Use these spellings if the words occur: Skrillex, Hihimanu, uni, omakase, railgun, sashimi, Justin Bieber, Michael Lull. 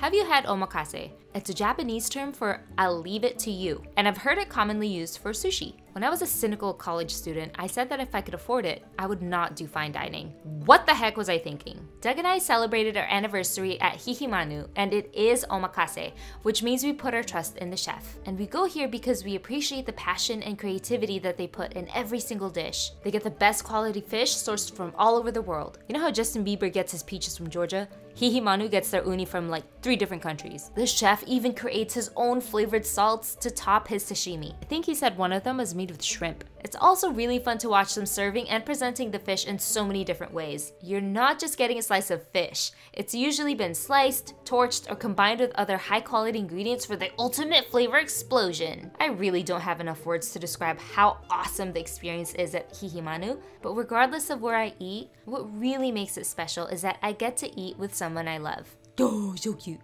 Have you had omakase? It's a Japanese term for I'll leave it to you, and I've heard it commonly used for sushi. When I was a cynical college student, I said that if I could afford it, I would not do fine dining. What the heck was I thinking? Doug and I celebrated our anniversary at Hihimanu, and it is omakase, which means we put our trust in the chef. And we go here because we appreciate the passion and creativity that they put in every single dish. They get the best quality fish sourced from all over the world. You know how Justin Bieber gets his peaches from Georgia? Hihimanu gets their uni from like 3 different countries. The chef even creates his own flavored salts to top his sashimi. I think he said one of them is made with shrimp. It's also really fun to watch them serving and presenting the fish in so many different ways. You're not just getting a slice of fish. It's usually been sliced, torched, or combined with other high-quality ingredients for the ultimate flavor explosion. I really don't have enough words to describe how awesome the experience is at Hihimanu, but regardless of where I eat, what really makes it special is that I get to eat with someone I love. Oh, so cute.